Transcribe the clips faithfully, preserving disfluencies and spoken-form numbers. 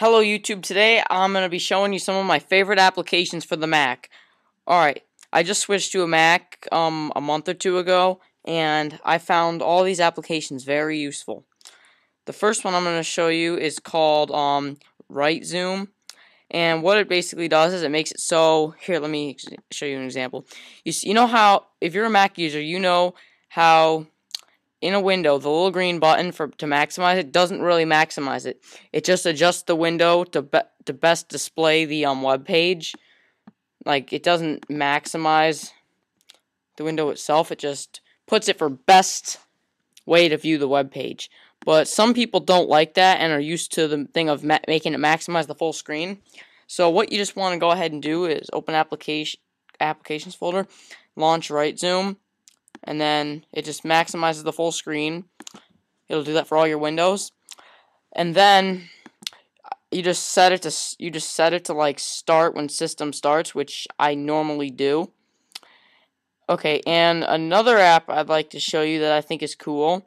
Hello YouTube, today I'm going to be showing you some of my favorite applications for the Mac. Alright, I just switched to a Mac um, a month or two ago, and I found all these applications very useful. The first one I'm going to show you is called um, Right Zoom, and what it basically does is it makes it so, here let me show you an example. You, see, you know how, if you're a Mac user, you know how in a window, the little green button for to maximize it doesn't really maximize it. It just adjusts the window to be, to best display the um web page. Like, it doesn't maximize the window itself. It just puts it for best way to view the web page. But some people don't like that and are used to the thing of ma making it maximize the full screen. So what you just want to go ahead and do is open application applications folder, launch Right Zoom. And then it just maximizes the full screen. It'll do that for all your windows. And then you just set it to you just set it to like start when system starts, which I normally do. Okay, and another app I'd like to show you that I think is cool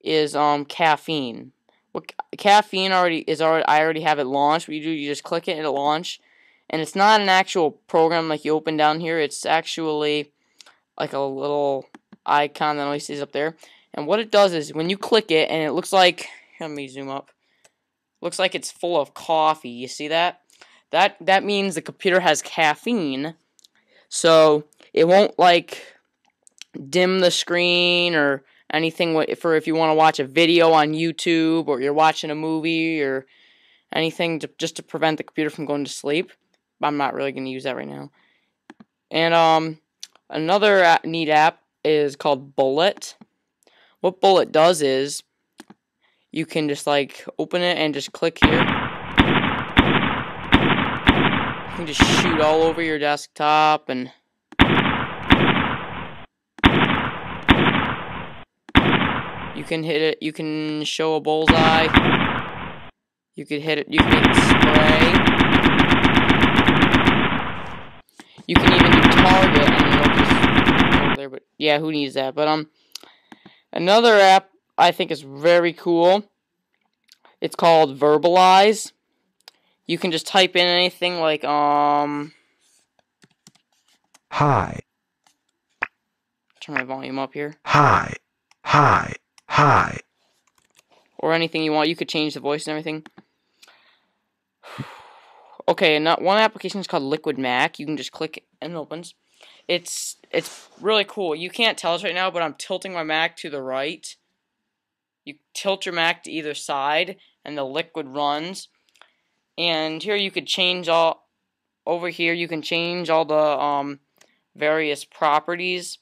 is um Caffeine. What Caffeine already is already I already have it launched. What you do, you just click it and it'll launch. And it's not an actual program like you open down here. It's actually like a little icon that only stays up there. And what it does is when you click it and it looks like, let me zoom up, looks like it's full of coffee. You see that? That that means the computer has caffeine. So it won't like dim the screen or anything for if you want to watch a video on YouTube or you're watching a movie or anything to, just to prevent the computer from going to sleep. I'm not really going to use that right now. And um another neat app is called Bullet. What Bullet does is you can just like open it and just click here. You can just shoot all over your desktop and you can hit it. You can show a bullseye. You could hit it. You can hit spray. You can even do target. There, but yeah, who needs that? But um, another app I think is very cool. It's called Verbalize. You can just type in anything like um. Hi. Turn my volume up here. Hi, hi, hi. Or anything you want. You could change the voice and everything. Okay, and not one application is called Liquid Mac. You can just click and it opens. It's it's really cool. You can't tell us right now, but I'm tilting my Mac to the right. You tilt your Mac to either side, and the liquid runs. And here you could change all over here. You can change all the um, various properties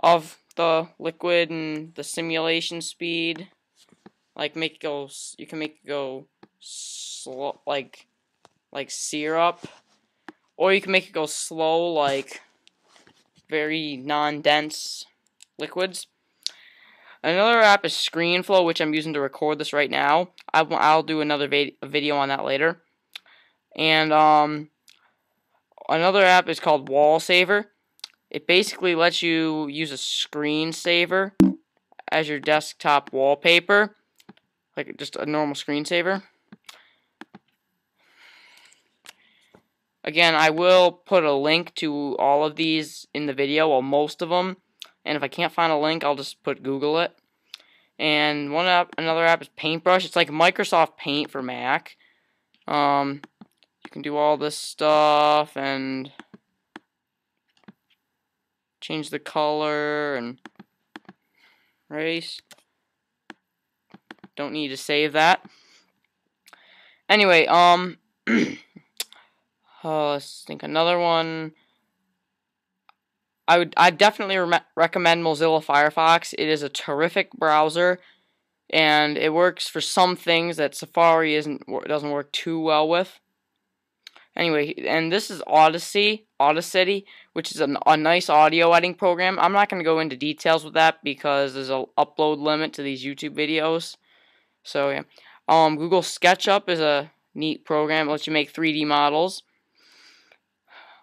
of the liquid and the simulation speed. Like make it go. You can make it go slow, like like syrup, or you can make it go slow, like very non-dense liquids. Another app is ScreenFlow, which I'm using to record this right now. I'll, I'll do another vid video on that later. And um, another app is called Wallsaver. It basically lets you use a screensaver as your desktop wallpaper, like just a normal screensaver. Again, I will put a link to all of these in the video, or most of them. And if I can't find a link, I'll just put Google it. And one app, another app is Paintbrush. It's like Microsoft Paint for Mac. Um, you can do all this stuff and change the color and erase. Don't need to save that. Anyway, um. Uh, let's think another one. I would I definitely re recommend Mozilla Firefox. It is a terrific browser, and it works for some things that Safari isn't doesn't work too well with. Anyway, and this is Audacity, Audacity, which is an, a nice audio editing program. I'm not going to go into details with that because there's an upload limit to these YouTube videos. So yeah, um, Google SketchUp is a neat program. It lets you make three D models.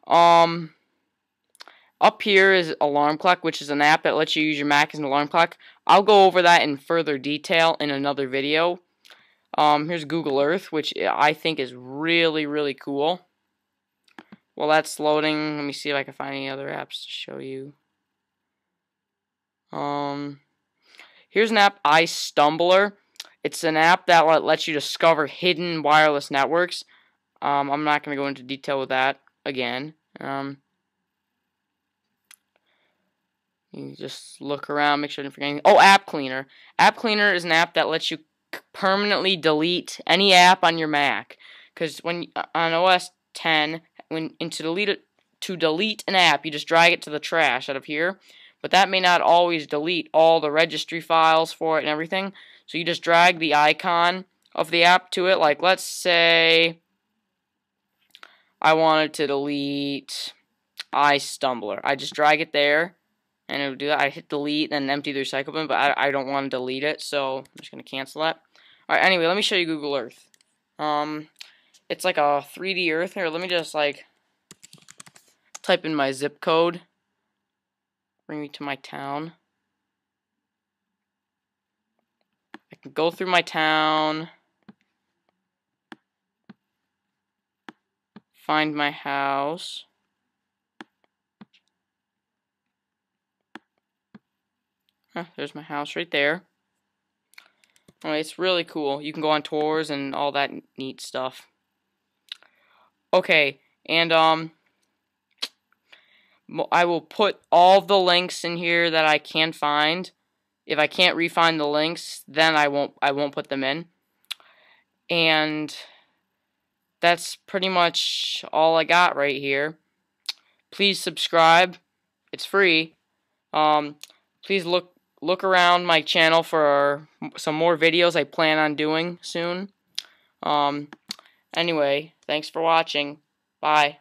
Um, up here is Alarm Clock, which is an app that lets you use your Mac as an alarm clock. I'll go over that in further detail in another video. Um, here's Google Earth, which I think is really, really cool. While that's loading, let me see if I can find any other apps to show you. Um, here's an app, iStumbler. It's an app that lets you discover hidden wireless networks. Um, I'm not going to go into detail with that again. Um, you just look around, make sure you didn't forget anything. Oh, App Cleaner. App Cleaner is an app that lets you permanently delete any app on your Mac. Because when on O S ten, when and to delete it, to delete an app, you just drag it to the trash out of here. But that may not always delete all the registry files for it and everything. So you just drag the icon of the app to it. Like, let's say I wanted to delete iStumbler. I just drag it there, and it would do that. I hit delete and empty the recycle bin, but I, I don't want to delete it, so I'm just going to cancel that. All right, anyway, let me show you Google Earth. Um, it's like a three D Earth here. Let me just, like, type in my zip code. Bring me to my town. I can go through my town. Find my house. Huh, there's my house right there. Anyway, it's really cool. You can go on tours and all that neat stuff. Okay, and um, I will put all the links in here that I can find. If I can't re-find the links, then I won't. I won't put them in. And that's pretty much all I got right here. Please subscribe. It's free. Um, please look look around my channel for some more videos I plan on doing soon. Um, anyway, thanks for watching. Bye.